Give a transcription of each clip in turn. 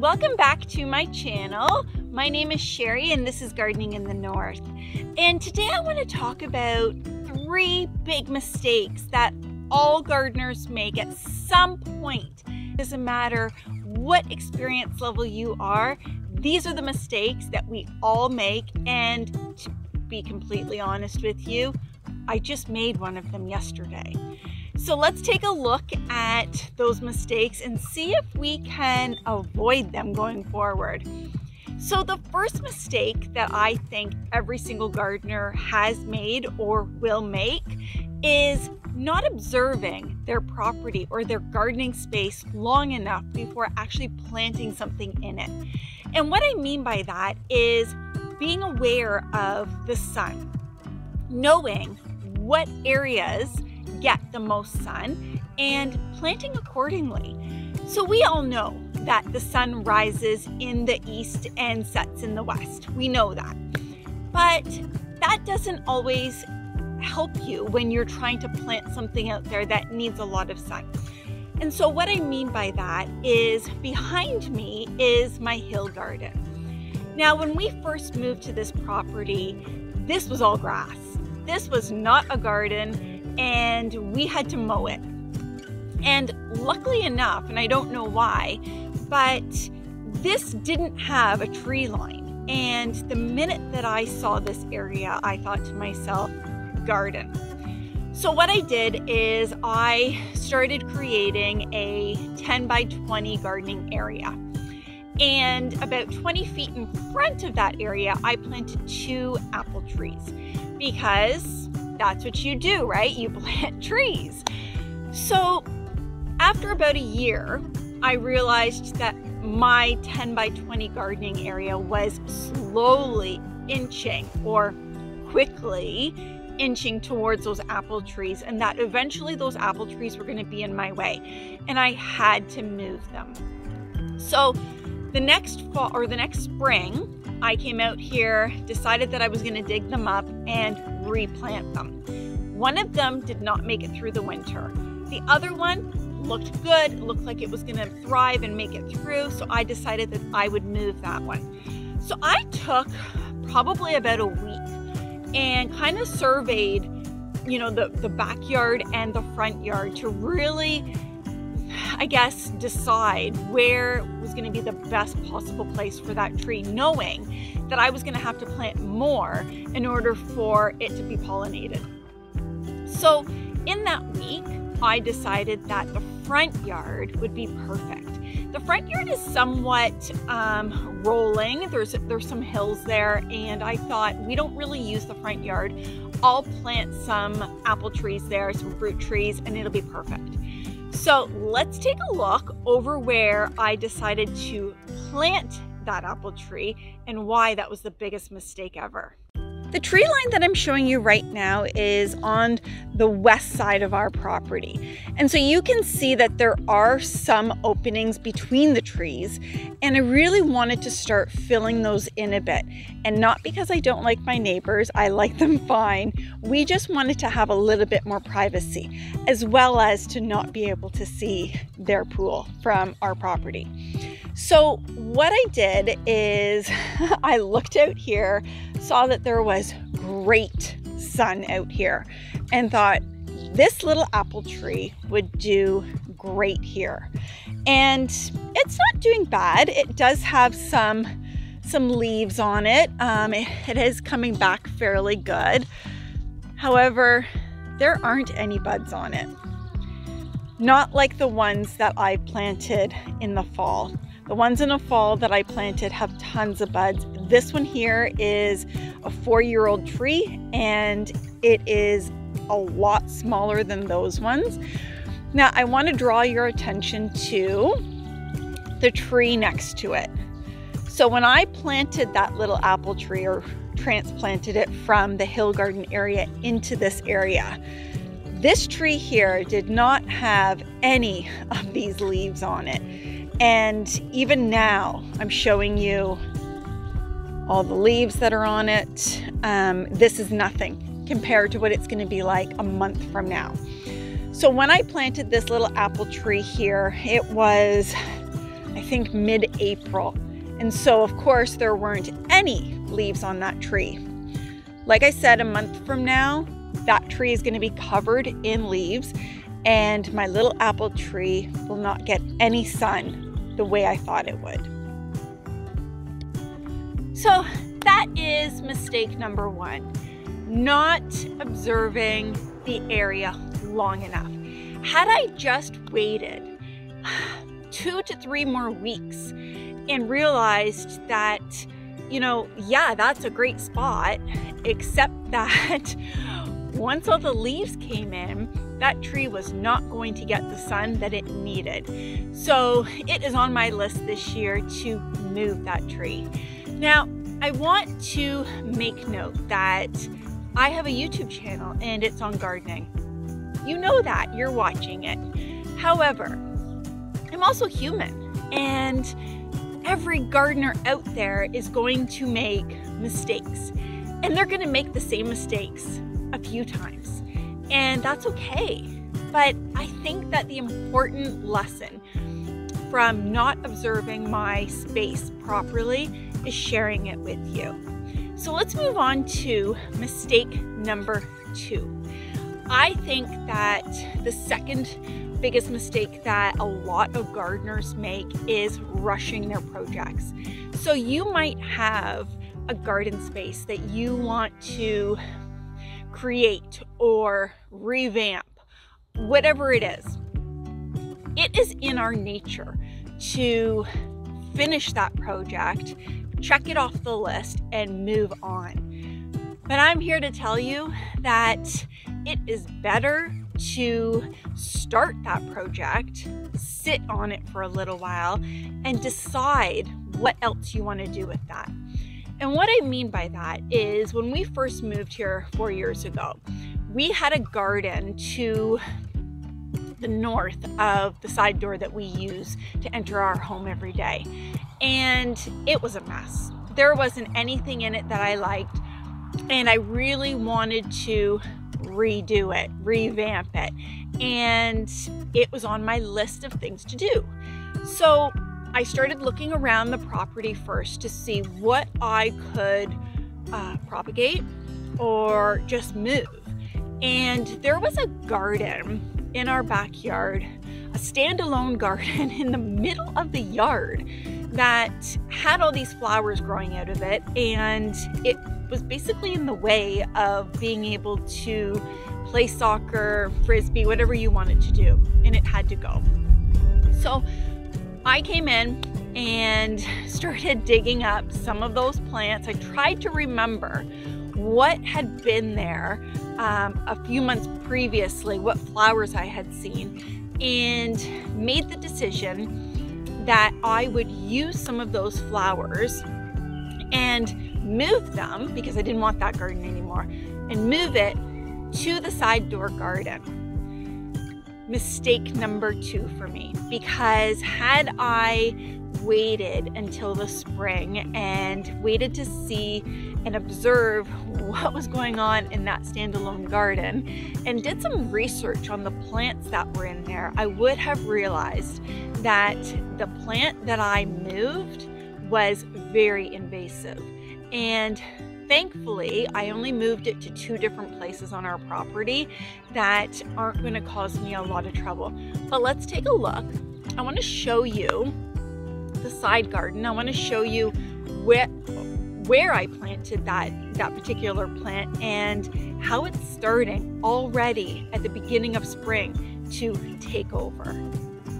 Welcome back to my channel. My name is Sherry and this is Gardening in the North. And today I want to talk about three big mistakes that all gardeners make at some point. It doesn't matter what experience level you are, these are the mistakes that we all make, and to be completely honest with you, I just made one of them yesterday. So let's take a look at those mistakes and see if we can avoid them going forward. So the first mistake that I think every single gardener has made or will make is not observing their property or their gardening space long enough before actually planting something in it. And what I mean by that is being aware of the sun, knowing what areas get the most sun and planting accordingly. So we all know that the sun rises in the east and sets in the west. We know that. But that doesn't always help you when you're trying to plant something out there that needs a lot of sun. And so what I mean by that is behind me is my hill garden. Now, when we first moved to this property, this was all grass. This was not a garden, and we had to mow it. And luckily enough, and I don't know why, but this didn't have a tree line. And the minute that I saw this area, I thought to myself, garden. So what I did is I started creating a 10 by 20 gardening area. And about 20 feet in front of that area, I planted 2 apple trees because that's what you do, right? You plant trees. So after about a year, I realized that my 10 by 20 gardening area was slowly inching or quickly inching towards those apple trees, and that eventually those apple trees were going to be in my way and I had to move them. So the next fall or the next spring, I came out here, decided that I was going to dig them up and replant them. One of them did not make it through the winter. The other one looked good, looked like it was going to thrive and make it through, so I decided that I would move that one. So I took probably about a week and kind of surveyed, you know, the backyard and the front yard to really, I guess, decide where was going to be the best possible place for that tree, knowing that I was going to have to plant more in order for it to be pollinated. So in that week, I decided that the front yard would be perfect. The front yard is somewhat rolling. There's some hills there, and I thought we don't really use the front yard. I'll plant some apple trees there, some fruit trees, and it'll be perfect. So let's take a look over where I decided to plant that apple tree and why that was the biggest mistake ever. The tree line that I'm showing you right now is on the west side of our property. And so you can see that there are some openings between the trees, and I really wanted to start filling those in a bit. And not because I don't like my neighbors, I like them fine. We just wanted to have a little bit more privacy, as well as to not be able to see their pool from our property. So what I did is I looked out here, saw that there was great sun out here, and thought this little apple tree would do great here. And it's not doing bad. It does have some leaves on it. It is coming back fairly good. However, there aren't any buds on it. Not like the ones that I planted in the fall. The ones in the fall that I planted have tons of buds. This one here is a 4-year-old tree, and it is a lot smaller than those ones. Now, I want to draw your attention to the tree next to it. So when I planted that little apple tree, or transplanted it from the hill garden area into this area, this tree here did not have any of these leaves on it. And even now, I'm showing you all the leaves that are on it. This is nothing compared to what it's going to be like a month from now. So when I planted this little apple tree here, it was I think mid-April. And so of course there weren't any leaves on that tree. Like I said, a month from now, that tree is going to be covered in leaves and my little apple tree will not get any sun the way I thought it would. So that is mistake number one, not observing the area long enough. Had I just waited 2 to 3 more weeks and realized that, you know, yeah, that's a great spot, except that once all the leaves came in, that tree was not going to get the sun that it needed. So it is on my list this year to move that tree. Now, I want to make note that I have a YouTube channel and it's on gardening. You know that, you're watching it. However, I'm also human, and every gardener out there is going to make mistakes, and they're going to make the same mistakes a few times, and that's okay. But I think that the important lesson from not observing my space properly is sharing it with you. So let's move on to mistake number 2. I think that the second biggest mistake that a lot of gardeners make is rushing their projects. So you might have a garden space that you want to create or revamp, whatever it is. It is in our nature to finish that project, check it off the list, and move on. But I'm here to tell you that it is better to start that project, sit on it for a little while, and decide what else you want to do with that. And what I mean by that is when we first moved here 4 years ago, we had a garden to the north of the side door that we use to enter our home every day. And it was a mess. There wasn't anything in it that I liked, and I really wanted to redo it, revamp it, and it was on my list of things to do. So I started looking around the property first to see what I could propagate or just move. And there was a garden in our backyard, a standalone garden in the middle of the yard that had all these flowers growing out of it, and it was basically in the way of being able to play soccer, frisbee, whatever you wanted to do, and it had to go. So I came in and started digging up some of those plants. I tried to remember what had been there a few months previously, what flowers I had seen, and made the decision that I would use some of those flowers and move them, because I didn't want that garden anymore, and move it to the side door garden. Mistake number 2 for me, because had I waited until the spring and waited to see and observe what was going on in that standalone garden and did some research on the plants that were in there, I would have realized that the plant that I moved was very invasive. And thankfully, I only moved it to 2 different places on our property that aren't going to cause me a lot of trouble. But let's take a look. I want to show you the side garden. I want to show you where I planted that particular plant and how it's starting already at the beginning of spring to take over.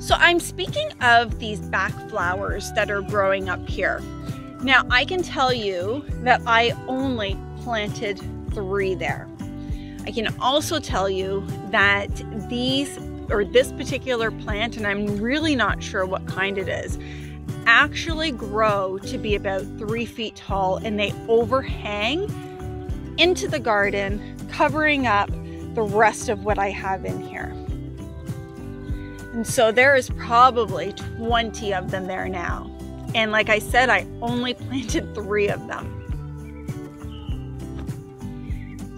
So I'm speaking of these back flowers that are growing up here. Now, I can tell you that I only planted 3 there. I can also tell you that this particular plant, and I'm really not sure what kind it is, actually grow to be about 3 feet tall, and they overhang into the garden, covering up the rest of what I have in here. And so there is probably 20 of them there now. And like I said, I only planted 3 of them.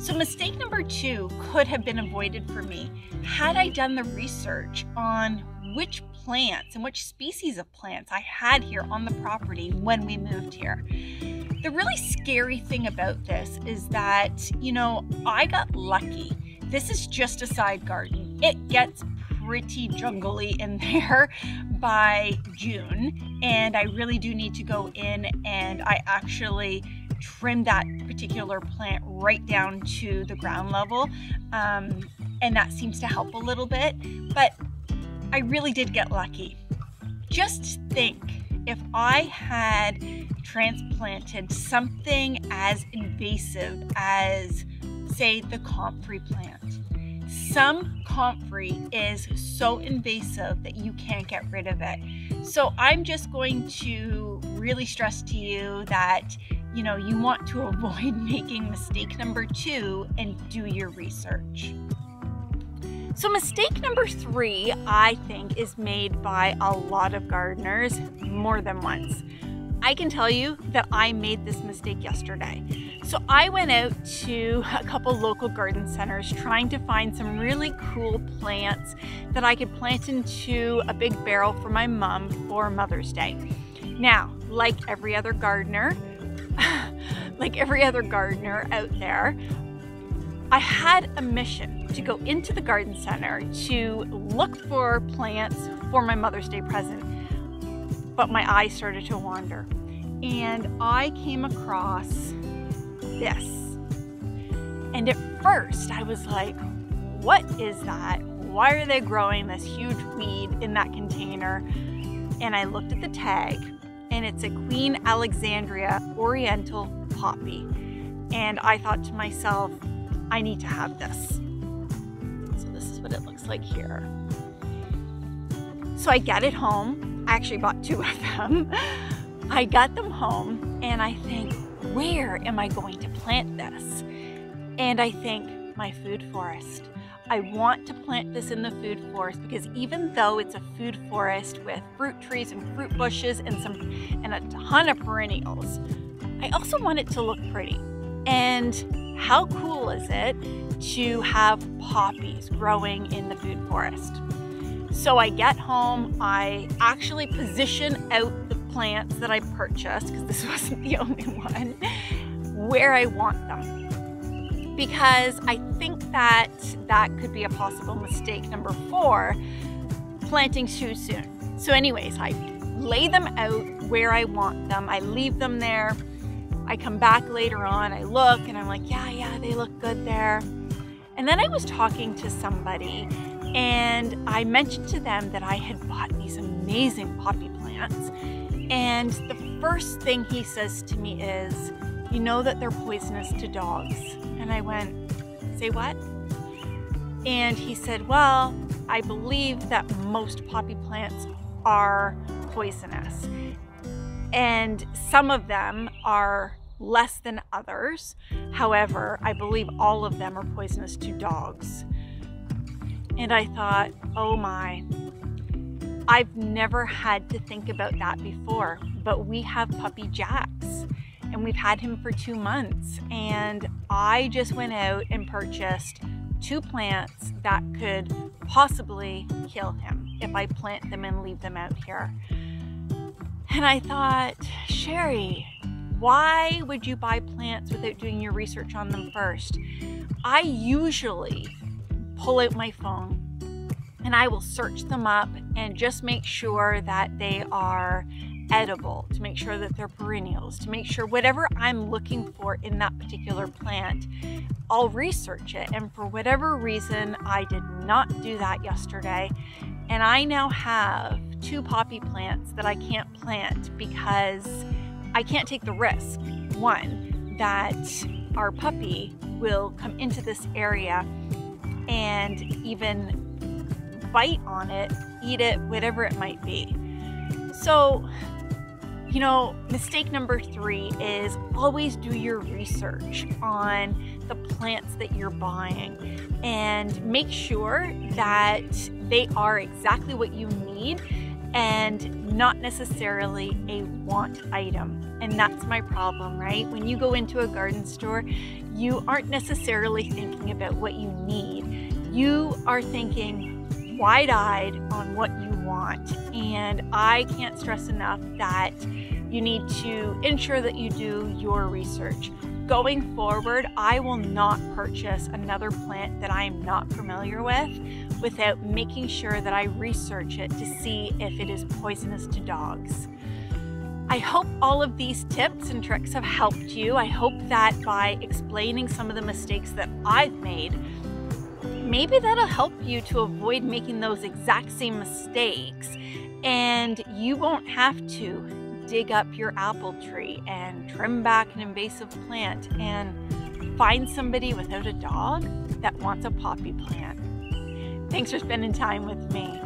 So mistake number 2 could have been avoided for me had I done the research on which plants and which species of plants I had here on the property when we moved here. The really scary thing about this is that, you know, I got lucky. This is just a side garden. It gets pretty jungly in there by June, and I really do need to go in, and I actually trim that particular plant right down to the ground level, and that seems to help a little bit, but I really did get lucky. Just think if I had transplanted something as invasive as, say, the comfrey plant. Some comfrey is so invasive that you can't get rid of it. So I'm just going to really stress to you that, you know, you want to avoid making mistake number 2 and do your research. So mistake number 3, I think, is made by a lot of gardeners more than once. I can tell you that I made this mistake yesterday. So I went out to a couple local garden centers trying to find some really cool plants that I could plant into a big barrel for my mom for Mother's Day. Now, like every other gardener out there, I had a mission to go into the garden center to look for plants for my Mother's Day present, but my eyes started to wander and I came across this. And at first I was like, what is that? Why are they growing this huge weed in that container? And I looked at the tag, and it's a Queen Alexandria Oriental Poppy. And I thought to myself, I need to have this. So this is what it looks like here. So I get it home. I actually bought 2 of them. I got them home and I think, where am I going to plant this? And I think, my food forest. I want to plant this in the food forest because even though it's a food forest with fruit trees and fruit bushes and a ton of perennials, I also want it to look pretty. And how cool is it to have poppies growing in the food forest? So I get home, I actually position out the plants that I purchased, because this wasn't the only one, where I want them. Because I think that that could be a possible mistake number 4, planting too soon. So anyways, I lay them out where I want them, I leave them there, I come back later on, I look and I'm like, yeah, they look good there. And then I was talking to somebody and I mentioned to them that I had bought these amazing poppy plants. And the first thing he says to me is, you know that they're poisonous to dogs. And I went, say what? And he said, well, I believe that most poppy plants are poisonous. And some of them are less than others. However, I believe all of them are poisonous to dogs. And I thought, oh my, I've never had to think about that before, but we have puppy Jax and we've had him for 2 months. And I just went out and purchased 2 plants that could possibly kill him if I plant them and leave them out here. And I thought, Sherry, why would you buy plants without doing your research on them first? I usually pull out my phone and I will search them up and just make sure that they are edible, to make sure that they're perennials, to make sure whatever I'm looking for in that particular plant, I'll research it. And for whatever reason, I did not do that yesterday. And I now have 2 poppy plants that I can't plant because I can't take the risk, 1, that our puppy will come into this area and even bite on it, eat it, whatever it might be. So, you know, mistake number 3 is always do your research on the plants that you're buying and make sure that they are exactly what you need and not necessarily a want item. And that's my problem, right? When you go into a garden store, you aren't necessarily thinking about what you need. You are thinking wide-eyed on what you want. And I can't stress enough that you need to ensure that you do your research. Going forward, I will not purchase another plant that I am not familiar with without making sure that I research it to see if it is poisonous to dogs. I hope all of these tips and tricks have helped you. I hope that by explaining some of the mistakes that I've made, maybe that'll help you to avoid making those exact same mistakes, and you won't have to dig up your apple tree and trim back an invasive plant and find somebody without a dog that wants a poppy plant. Thanks for spending time with me.